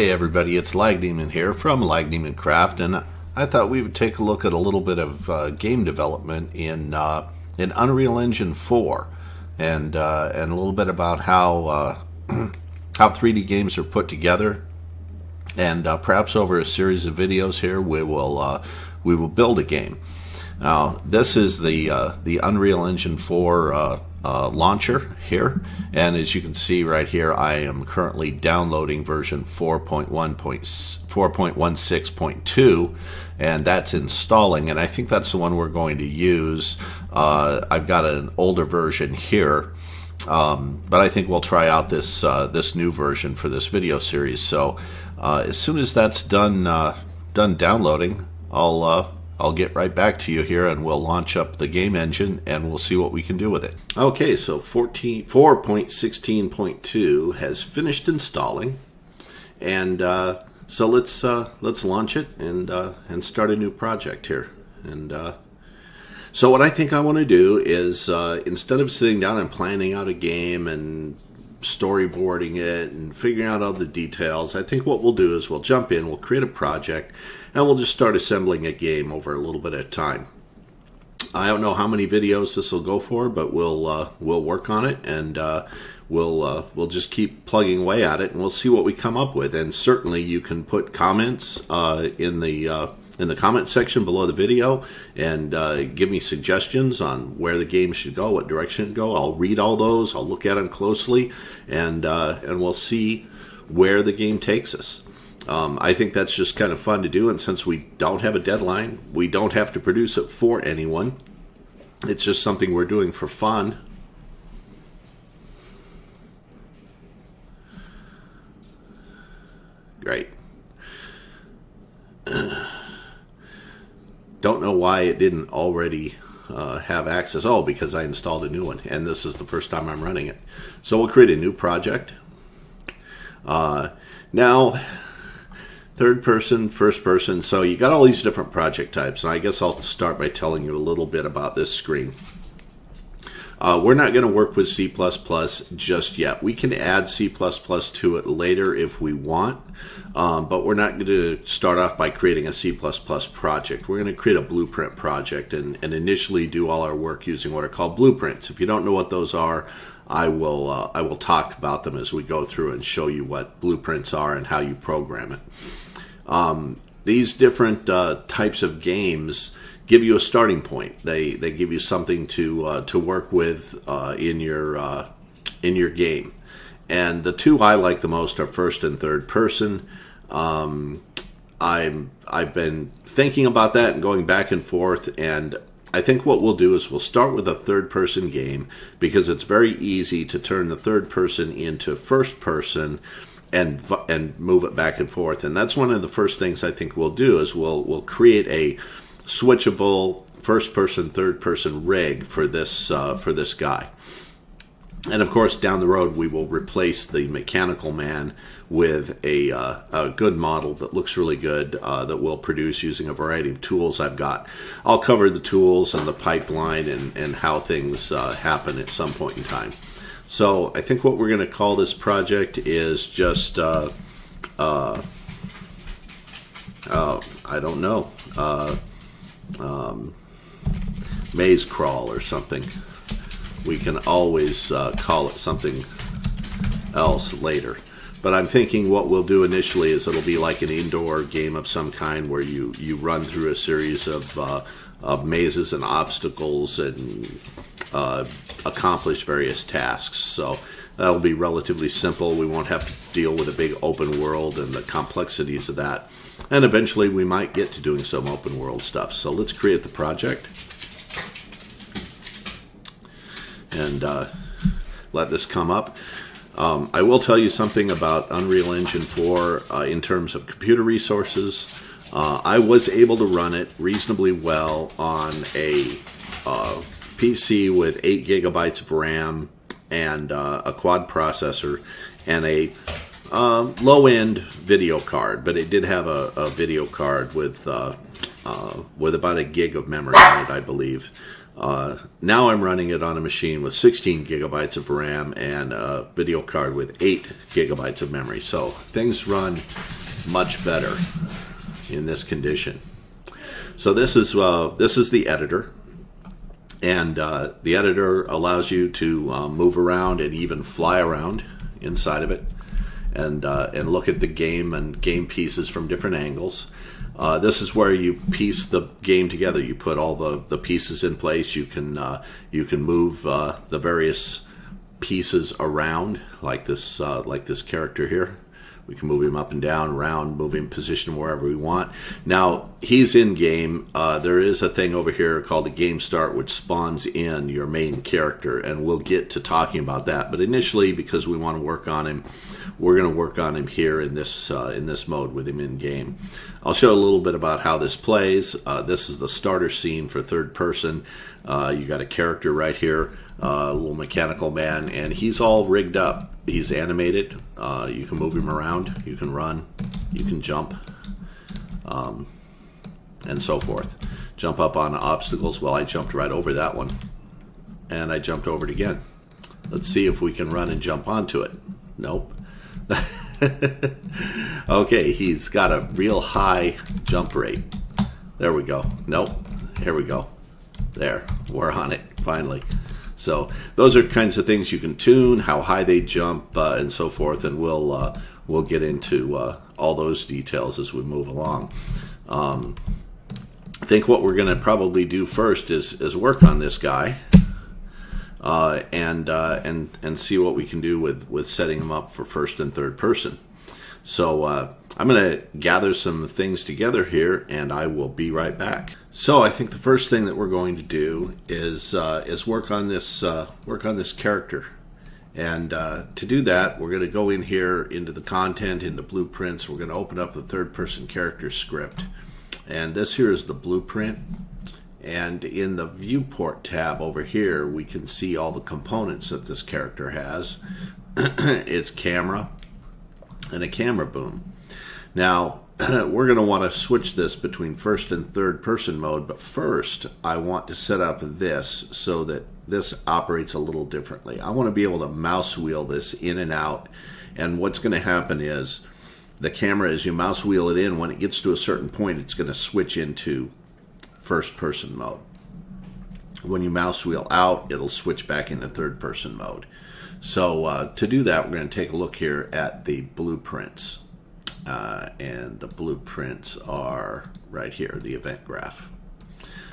Hey everybody, it's LagDaemon here from LagDaemonCraft, and I thought we would take a look at a little bit of game development in Unreal Engine 4, and a little bit about how 3D games are put together, and perhaps over a series of videos here we will build a game. Now this is the Unreal Engine 4 launcher here, and as you can see right here, I am currently downloading version 4.1.4.16.2, and that's installing, and I think that's the one we're going to use. I've got an older version here, but I think we'll try out this this new version for this video series. So as soon as that's done downloading, I'll get right back to you here, and we'll launch up the game engine and we'll see what we can do with it. Okay, so 4.16.2 has finished installing, and so let's launch it and start a new project here. And so what I think I want to do is instead of sitting down and planning out a game and storyboarding it and figuring out all the details, I think what we'll do is we'll jump in, we'll create a project, and we'll just start assembling a game over a little bit at time. I don't know how many videos this will go for, but we'll work on it, and we'll just keep plugging away at it, and we'll see what we come up with. And certainly you can put comments in the comment section below the video, and give me suggestions on where the game should go, what direction it go. I'll read all those, I'll look at them closely, and we'll see where the game takes us. I think that's just kind of fun to do, and since we don't have a deadline, we don't have to produce it for anyone. It's just something we're doing for fun. Great. Don't know why it didn't already have access. Oh, because I installed a new one, and this is the first time I'm running it. So we'll create a new project. Now, third person, first person, so you got all these different project types, and I guess I'll start by telling you a little bit about this screen. We're not going to work with C++ just yet. We can add C++ to it later if we want, but we're not going to start off by creating a C++ project. We're going to create a blueprint project and initially do all our work using what are called blueprints. If you don't know what those are, I will talk about them as we go through and show you what blueprints are and how you program it. These different types of games give you a starting point. They give you something to work with in your game. And the two I like the most are first and third person. I've been thinking about that and going back and forth, and I think what we'll do is we'll start with a third person game because it's very easy to turn the third person into first person and move it back and forth. And that's one of the first things I think we'll do is we'll create a switchable first person, third person rig for this guy. And of course, down the road, we will replace the mechanical man with a good model that looks really good that we'll produce using a variety of tools I've got. I'll cover the tools and the pipeline and how things happen at some point in time. So I think what we're going to call this project is just, I don't know, maze crawl or something. We can always call it something else later. But I'm thinking what we'll do initially is it'll be like an indoor game of some kind where you run through a series of mazes and obstacles and accomplish various tasks. So that'll be relatively simple. We won't have to deal with a big open world and the complexities of that. And eventually we might get to doing some open world stuff. So let's create the project. And let this come up. I will tell you something about Unreal Engine 4 in terms of computer resources. I was able to run it reasonably well on a PC with 8 GB of RAM and a quad processor and a low-end video card, but it did have a video card with with about a gig of memory on it, I believe. Now I'm running it on a machine with 16 gigabytes of RAM and a video card with 8 gigabytes of memory. So things run much better in this condition. So this is the editor. And the editor allows you to move around and even fly around inside of it, and look at the game and game pieces from different angles. This is where you piece the game together. You put all the pieces in place. You can move the various pieces around, like this character here. We can move him up and down, round, move him, position wherever we want. Now, he's in game. There is a thing over here called a game start, which spawns in your main character, and we'll get to talking about that. But initially, because we want to work on him, we're going to work on him here in this mode with him in game. I'll show a little bit about how this plays. This is the starter scene for third person. You got a character right here, a little mechanical man, and he's all rigged up. He's animated. You can move him around, you can run, you can jump, and so forth. Jump up on obstacles. Well, I jumped right over that one, and I jumped over it again. Let's see if we can run and jump onto it. Nope. Okay, he's got a real high jump rate. There we go. Nope. Here we go. There. We're on it, finally. So those are kinds of things you can tune, how high they jump, and so forth, and we'll get into all those details as we move along. I think what we're going to probably do first is work on this guy and see what we can do with setting him up for first and third person. So I'm going to gather some things together here, and I will be right back. So I think the first thing that we're going to do is work on this character, and to do that, we're going to go in here into the content, into blueprints. We're going to open up the third-person character script, and this here is the blueprint. And in the viewport tab over here, we can see all the components that this character has. It's camera and a camera boom. Now, we're going to want to switch this between first and third person mode, but first I want to set up this so that this operates a little differently. I want to be able to mouse wheel this in and out, and what's going to happen is the camera, as you mouse wheel it in, when it gets to a certain point, it's going to switch into first person mode. When you mouse wheel out, it'll switch back into third person mode. So to do that, we're going to take a look here at the blueprints. And the blueprints are right here, the event graph.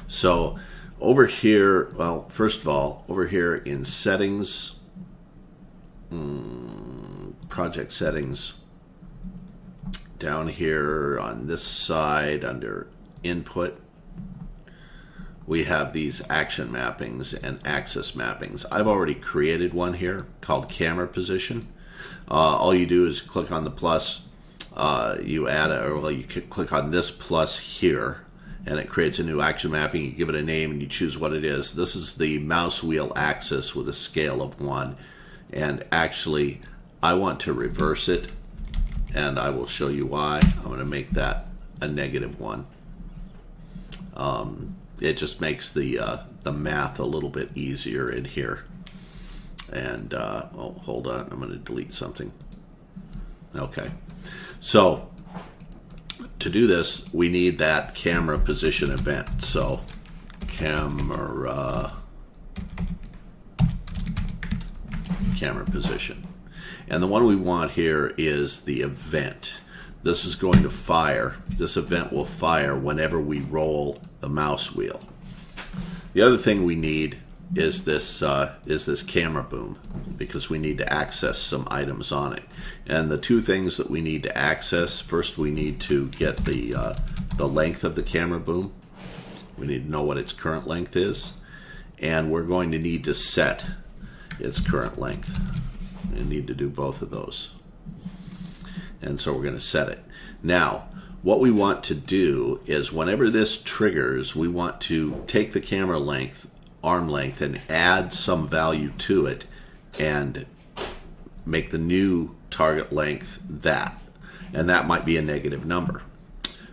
So over here, well, first of all, over here in settings, project settings, down here on this side under input, we have these action mappings and axis mappings. I've already created one here called camera position. All you do is click on the plus. You add it, or well, you could click on this plus here, and it creates a new action mapping. You give it a name, and you choose what it is. This is the mouse wheel axis with a scale of 1, and actually, I want to reverse it, and I will show you why. I'm going to make that a -1. It just makes the math a little bit easier in here. And oh, hold on, I'm going to delete something. Okay. So to do this, we need that camera position event. So camera position. And the one we want here is the event. This is going to fire. This event will fire whenever we roll the mouse wheel. The other thing we need is this camera boom, because we need to access some items on it. And the two things that we need to access, first we need to get the length of the camera boom. We need to know what its current length is, and we're going to need to set its current length. We need to do both of those. And so we're going to set it. Now, what we want to do is whenever this triggers, we want to take the camera length, arm length, and add some value to it and make the new target length that. And that might be a negative number.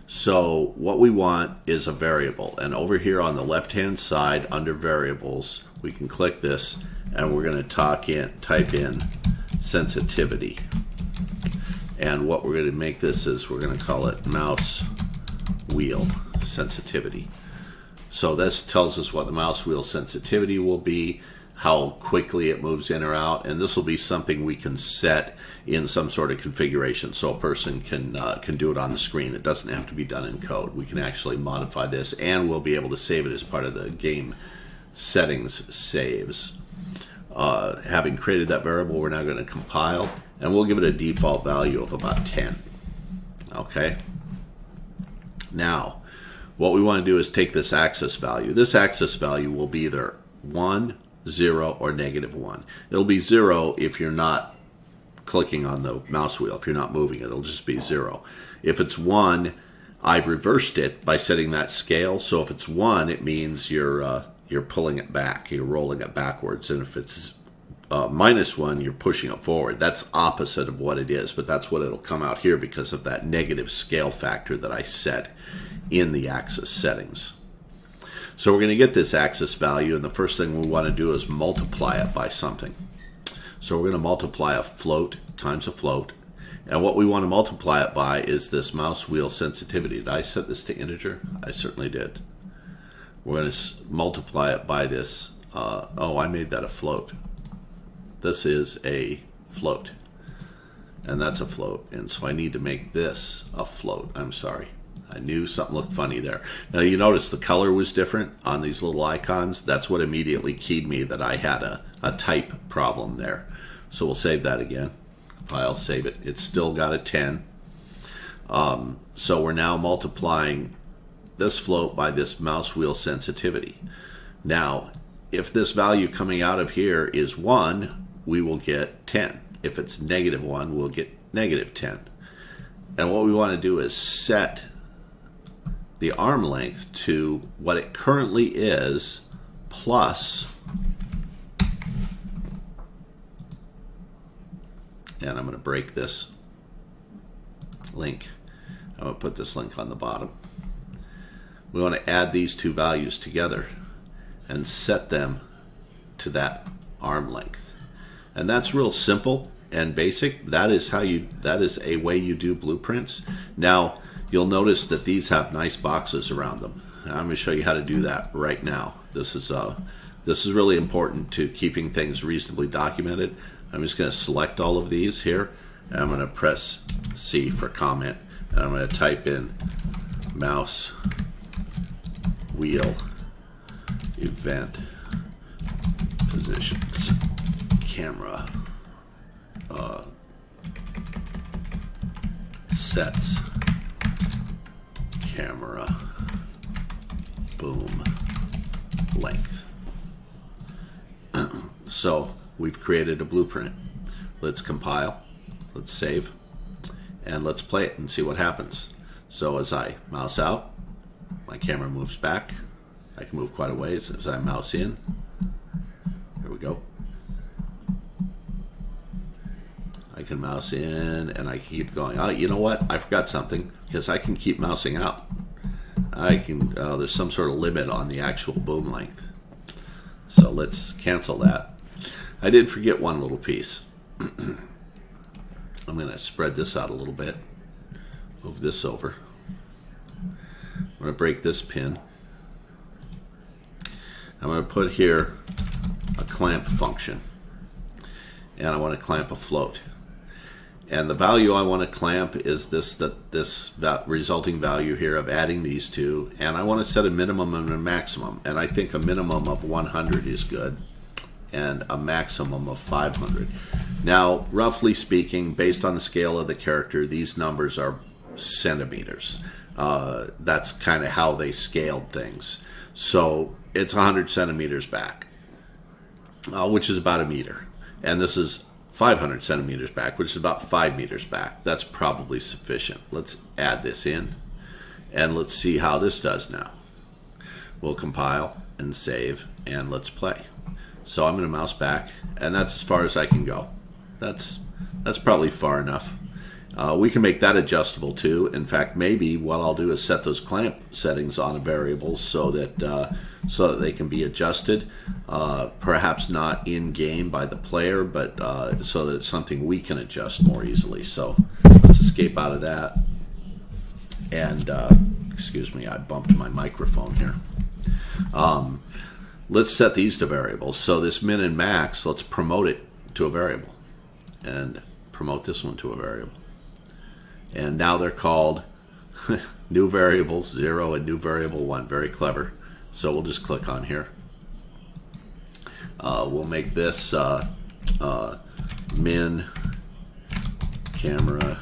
So what we want is a variable, and over here on the left hand side under variables we can click this and we're going to type in sensitivity, and what we're going to make this is we're going to call it mouse wheel sensitivity. So this tells us what the mouse wheel sensitivity will be, how quickly it moves in or out, and this will be something we can set in some sort of configuration so a person can do it on the screen. It doesn't have to be done in code. We can actually modify this, and we'll be able to save it as part of the game settings saves. Having created that variable, we're now going to compile, and we'll give it a default value of about 10. Okay. Now, what we want to do is take this axis value. This axis value will be either 1, 0, or negative 1. It'll be 0 if you're not clicking on the mouse wheel. If you're not moving it, it'll just be 0. If it's 1, I've reversed it by setting that scale. So if it's 1, it means you're pulling it back. You're rolling it backwards. And if it's minus 1, you're pushing it forward. That's opposite of what it is, but that's what it'll come out here because of that negative scale factor that I set in the axis settings. So we're going to get this axis value, and the first thing we want to do is multiply it by something. So we're going to multiply a float times a float, and what we want to multiply it by is this mouse wheel sensitivity. Did I set this to integer? I certainly did. We're going to multiply it by this. Oh, I made that a float. This is a float, and that's a float, and so I need to make this a float. I'm sorry. I knew something looked funny there. Now you notice the color was different on these little icons. That's what immediately keyed me that I had a type problem there. So we'll save that again. I'll save it. It's still got a 10. So we're now multiplying this float by this mouse wheel sensitivity. Now, if this value coming out of here is 1, we will get 10. If it's negative 1, we'll get negative 10. And what we want to do is set the arm length to what it currently is plus, and I'm going to break this link. I'm going to put this link on the bottom. We want to add these two values together and set them to that arm length. And that's real simple and basic. That is a way you do blueprints. Now, you'll notice that these have nice boxes around them. I'm going to show you how to do that right now. This is really important to keeping things reasonably documented. I'm just going to select all of these here, and I'm going to press C for comment, and I'm going to type in mouse wheel event positions camera sets camera boom length. So we've created a blueprint. Let's compile, let's save, and let's play it and see what happens. So as I mouse out, my camera moves back. I can move quite a ways. As I mouse in, here we go. I can mouse in and I keep going. Oh, you know what? I forgot something, because I can keep mousing out. I can. There's some sort of limit on the actual boom length. So let's cancel that. I did forget one little piece. I'm going to spread this out a little bit. Move this over. I'm going to break this pin. I'm going to put here a clamp function. And I want to clamp a float. And the value I want to clamp is that resulting value here of adding these two. And I want to set a minimum and a maximum. And I think a minimum of 100 is good, and a maximum of 500. Now, roughly speaking, based on the scale of the character, these numbers are centimeters. That's kind of how they scaled things. So it's 100 centimeters back, which is about a meter. And this is 500 centimeters back, which is about 5 meters back. That's probably sufficient. Let's add this in, and let's see how this does now. We'll compile and save, and let's play. So I'm going to mouse back, and that's as far as I can go. That's probably far enough. We can make that adjustable too. In fact, maybe what I'll do is set those clamp settings on a variable so that they can be adjusted, perhaps not in game by the player, but so that it's something we can adjust more easily. So let's escape out of that. And excuse me, I bumped my microphone here. Let's set these to variables. So this min and max, let's promote it to a variable, and promote this one to a variable. And now they're called new variable 0 and new variable 1. Very clever. So we'll just click on here. We'll make this min camera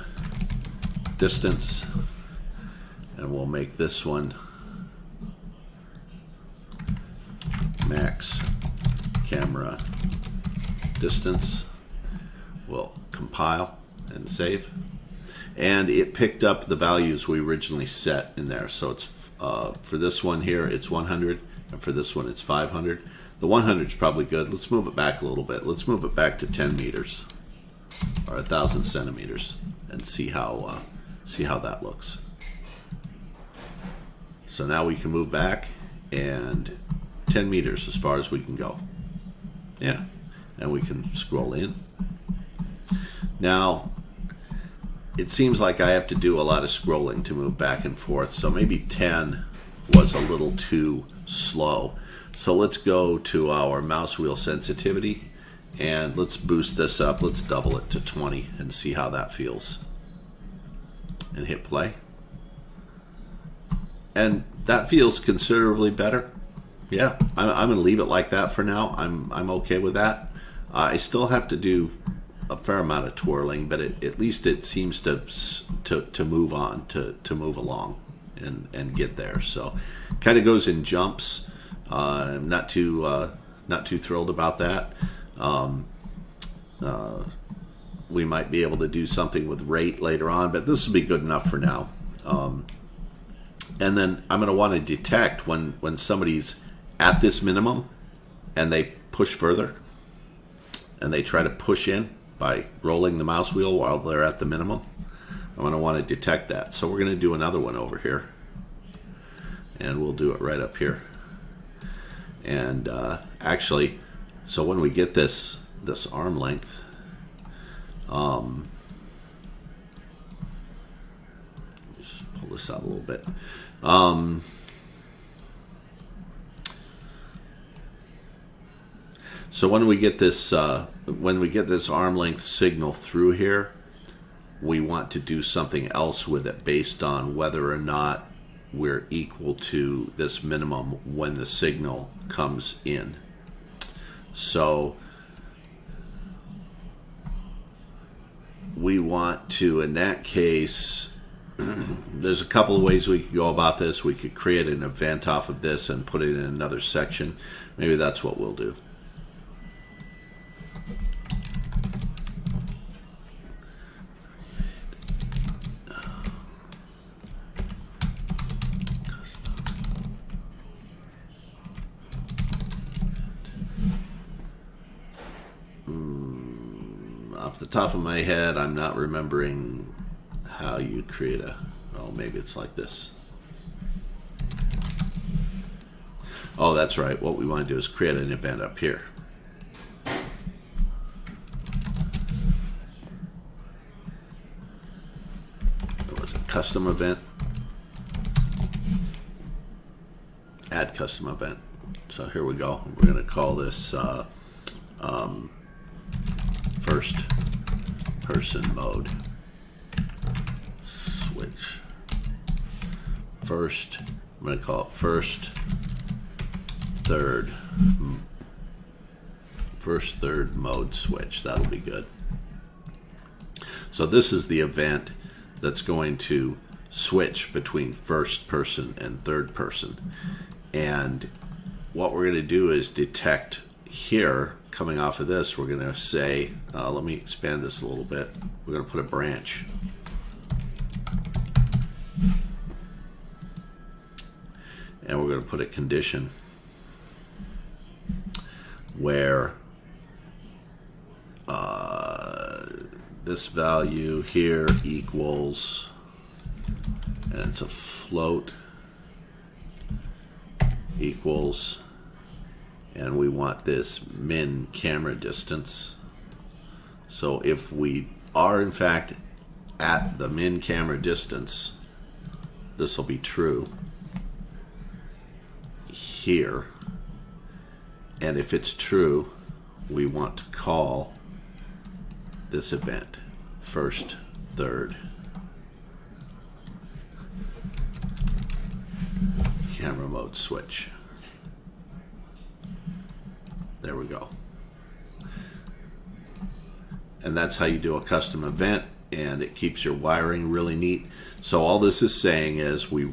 distance, and we'll make this one max camera distance. We'll compile and save. And it picked up the values we originally set in there. So it's for this one here, it's 100, and for this one, it's 500. The 100 is probably good. Let's move it back a little bit. Let's move it back to 10 meters or 1,000 centimeters, and see how that looks. So now we can move back and 10 meters as far as we can go. Yeah, and we can scroll in. Now, it seems like I have to do a lot of scrolling to move back and forth, so maybe 10 was a little too slow. So let's go to our mouse wheel sensitivity, and let's boost this up. Let's double it to 20 and see how that feels. And hit play. And that feels considerably better. Yeah, I'm going to leave it like that for now. I'm okay with that. I still have to do a fair amount of twirling, but at least it seems to move on, to move along and get there. So kind of goes in jumps. I'm not too thrilled about that. We might be able to do something with rate later on, but this will be good enough for now. And then I'm going to want to detect when somebody's at this minimum and they push further and they try to push in by rolling the mouse wheel while they're at the minimum. I'm going to want to detect that. So we're going to do another one over here, and we'll do it right up here. And actually, so when we get this arm length, just pull this out a little bit. So when we get this arm length signal through here, we want to do something else with it based on whether or not we're equal to this minimum when the signal comes in. So we want to, in that case, there's a couple of ways we could go about this. We could create an event off of this and put it in another section. Maybe that's what we'll do. Off the top of my head, I'm not remembering how you create a... Oh, maybe it's like this. Oh, that's right. What we want to do is create an event up here. It was a custom event. Add custom event. So here we go. We're going to call this... first person mode switch. First, I'm going to call it first third mode switch. That'll be good. So this is the event that's going to switch between first person and third person. And what we're going to do is detect here. Coming off of this, we're going to say, let me expand this a little bit. We're going to put a branch. And we're going to put a condition where this value here equals, and it's a float, equals, and we want this min camera distance. So if we are in fact at the min camera distance, this will be true here. And if it's true, we want to call this event first, third, camera mode switch. There we go. And that's how you do a custom event, and it keeps your wiring really neat. So all this is saying is we're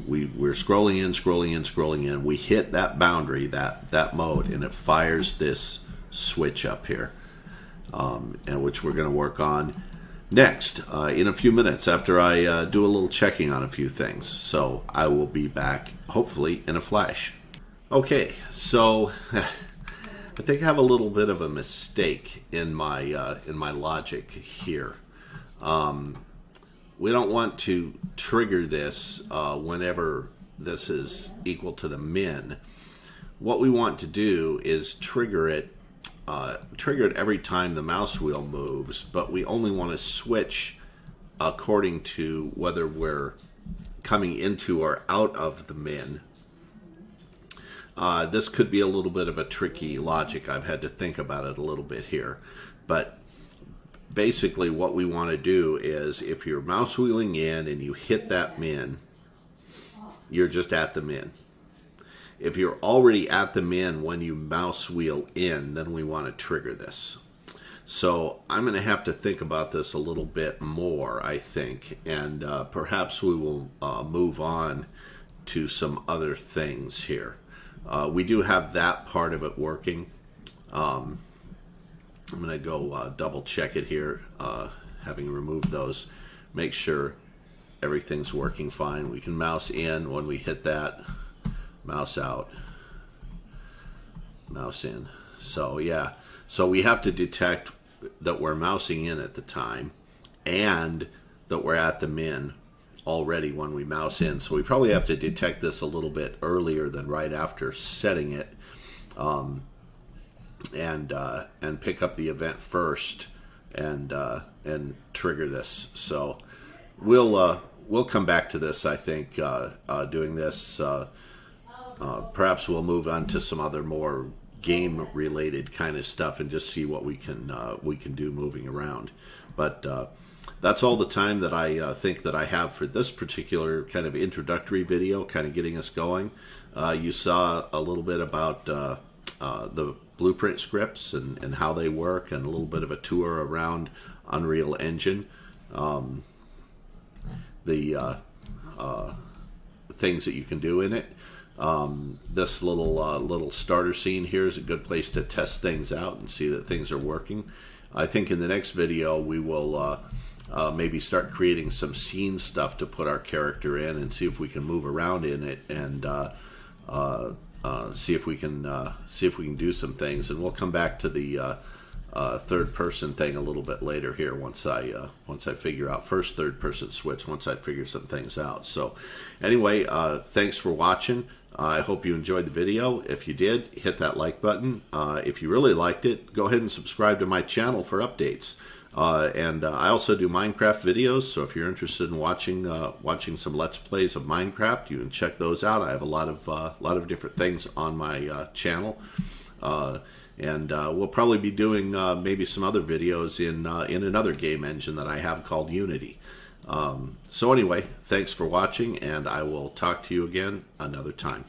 scrolling in, scrolling in, scrolling in. We hit that boundary, that mode, and it fires this switch up here, and which we're going to work on next in a few minutes after I do a little checking on a few things. So I will be back hopefully in a flash. Okay, so I think I have a little bit of a mistake in my logic here. We don't want to trigger this whenever this is equal to the min. What we want to do is trigger it every time the mouse wheel moves, but we only want to switch according to whether we're coming into or out of the min. This could be a little bit of a tricky logic. I've had to think about it a little bit here, but basically what we want to do is if you're mouse wheeling in and you hit that min, you're just at the min. If you're already at the min when you mouse wheel in, then we want to trigger this. So I'm going to have to think about this a little bit more, I think, and perhaps we will move on to some other things here. We do have that part of it working. I'm going to go double check it here, having removed those, make sure everything's working fine. We can mouse in when we hit that, mouse out, mouse in. So yeah, so we have to detect that we're mousing in at the time and that we're at the min already when we mouse in. So we probably have to detect this a little bit earlier than right after setting it, and pick up the event first and trigger this. So we'll come back to this, I think, doing this. Perhaps we'll move on to some other more game-related kind of stuff and just see what we can do moving around. But that's all the time that I think that I have for this particular kind of introductory video, kind of getting us going. You saw a little bit about the blueprint scripts and how they work, and a little bit of a tour around Unreal Engine. The things that you can do in it. This little starter scene here is a good place to test things out and see that things are working. I think in the next video we will maybe start creating some scene stuff to put our character in and see if we can move around in it, and see if we can do some things. And we'll come back to the third person thing a little bit later here once I figure out first third person switch, once I figure some things out. So anyway, thanks for watching. I hope you enjoyed the video. If you did, hit that like button. If you really liked it, go ahead and subscribe to my channel for updates. I also do Minecraft videos, so if you're interested in watching some Let's Plays of Minecraft, you can check those out. I have a lot of different things on my channel, we'll probably be doing maybe some other videos in another game engine that I have called Unity. So anyway, thanks for watching, and I will talk to you again another time.